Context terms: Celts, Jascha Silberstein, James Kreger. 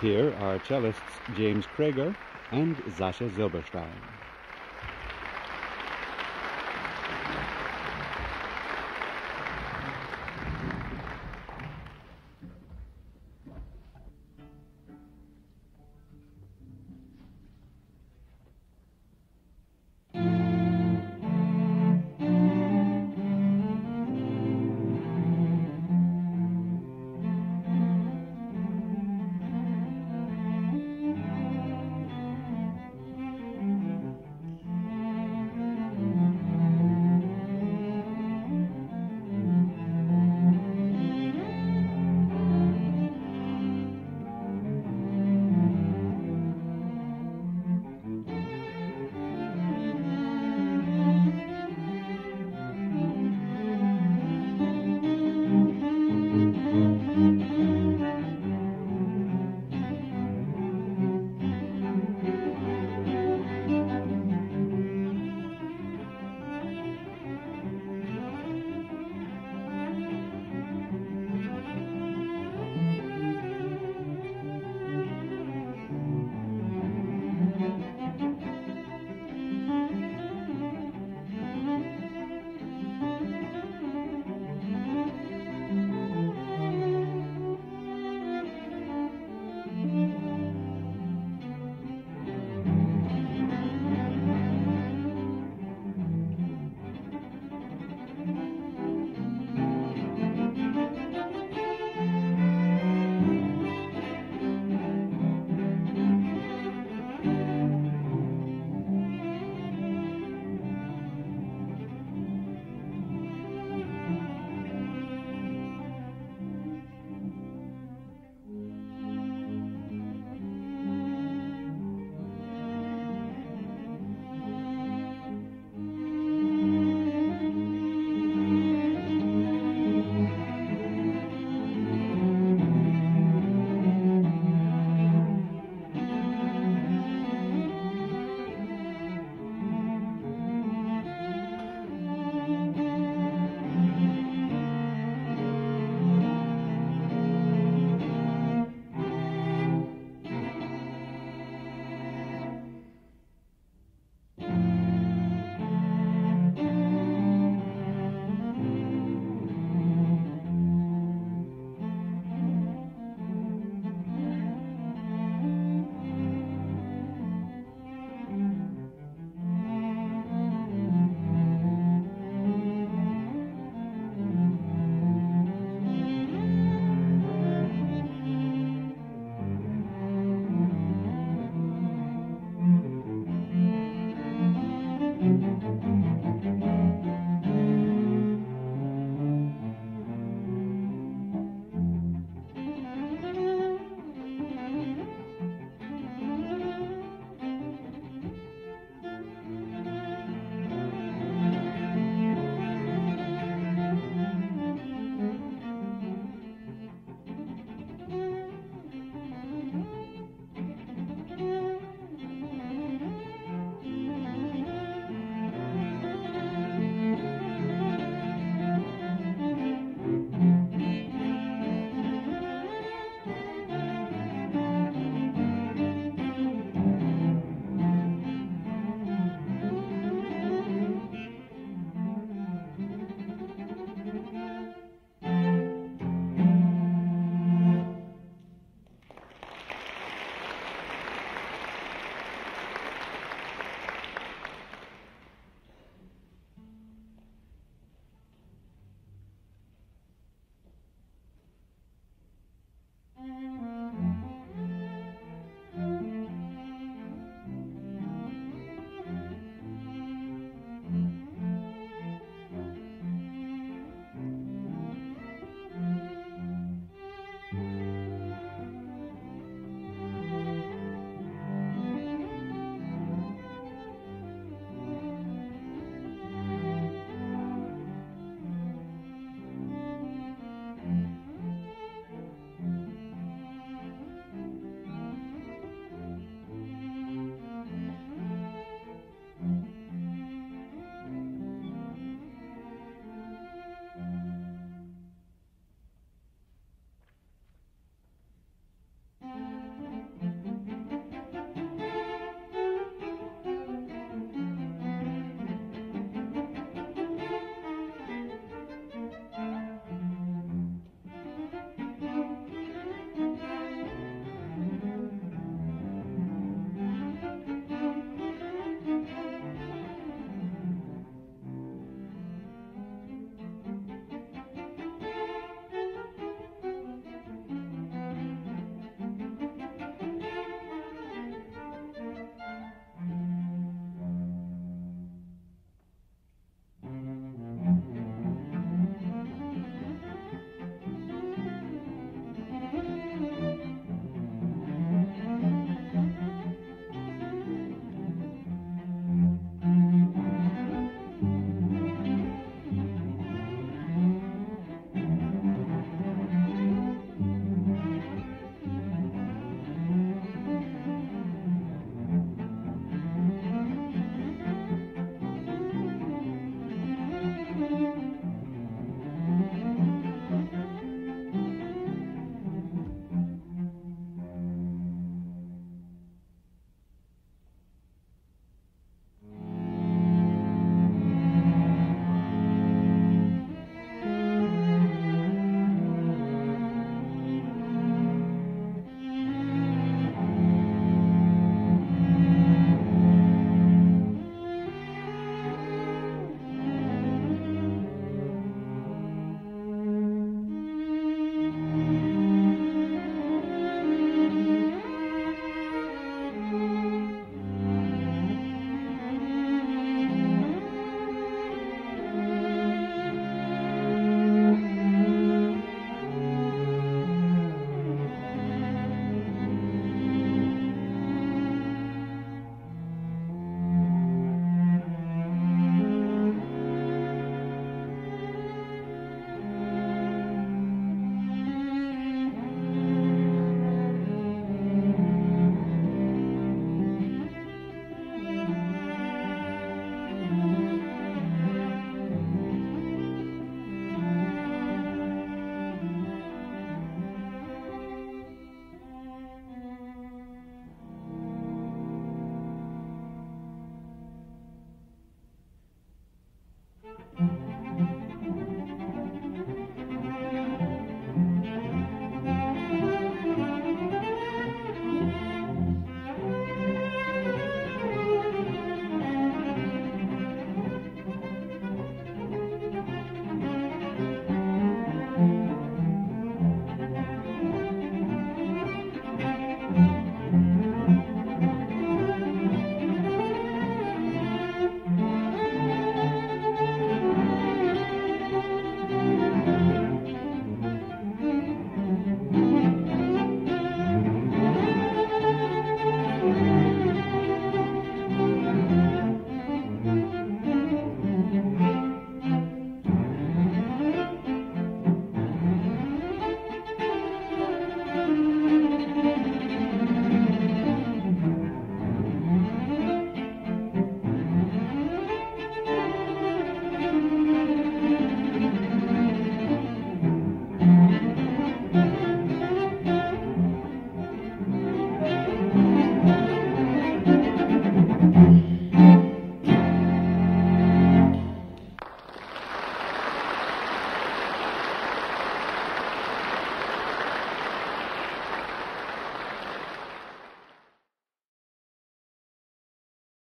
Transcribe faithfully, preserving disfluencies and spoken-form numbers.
Here are cellists James Kreger and Jascha Silberstein.